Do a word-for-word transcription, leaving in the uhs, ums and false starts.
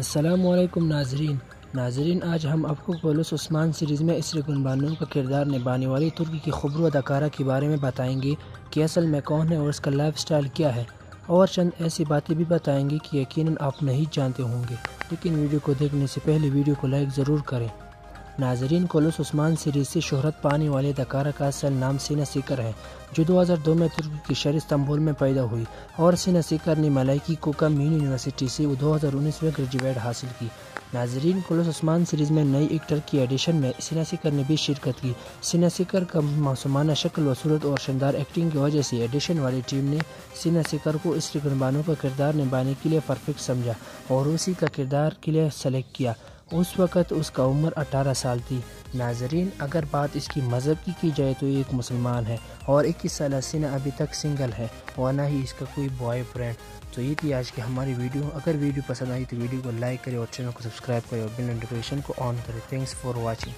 अस्सलामुअलैकुम नाजरीन नाजरीन आज हम आपको कुरुलुस ओस्मान सीरीज़ में इसरे गुन बानुओं का किरदार निभाने वाली तुर्की की खुबरू अदाकारा के बारे में बताएंगे कि असल में कौन है और इसका लाइफ स्टाइल क्या है, और चंद ऐसी बातें भी बताएंगे कि यकीनन आप नहीं जानते होंगे। लेकिन वीडियो को देखने से पहले वीडियो को लाइक ज़रूर करें। नाजरीन, कुरुलुस ओस्मान सीरीज़ से शोहरत पाने वाले अदाकारा का असल नाम सीना शकर है, जो दो हज़ार दो में तुर्की के शहर इस्तांबुल में पैदा हुई, और सीना शकर ने मलाइकी कोका मीन यूनिवर्सिटी से दो हज़ार उन्नीस में ग्रेजुएट हासिल की। नाजरीन, कुरुलुस ओस्मान सीरीज़ में नई एक्टर की एडिशन में सीना शकर ने भी शिरकत की। सीना शकर का मासूमाना शक्ल व सूरत और शानदार एक्टिंग की वजह से एडिशन वाली टीम ने सीना शकर को इसरे गुनबानों का किरदार निभाने के लिए परफेक्ट समझा और उसी का किरदार के लिए सेलेक्ट किया। उस वक़्त उसका उम्र अठारह साल थी। नाजरीन, अगर बात इसकी मज़हब की की जाए तो ये एक मुसलमान है और इक्कीस साल सीना अभी तक सिंगल है और ना ही इसका कोई बॉयफ्रेंड। तो ये थी आज की हमारी वीडियो। अगर वीडियो पसंद आई तो वीडियो को लाइक करें और चैनल को सब्सक्राइब करें और बेल नोटिफिकेशन को ऑन करें। Thanks for watching.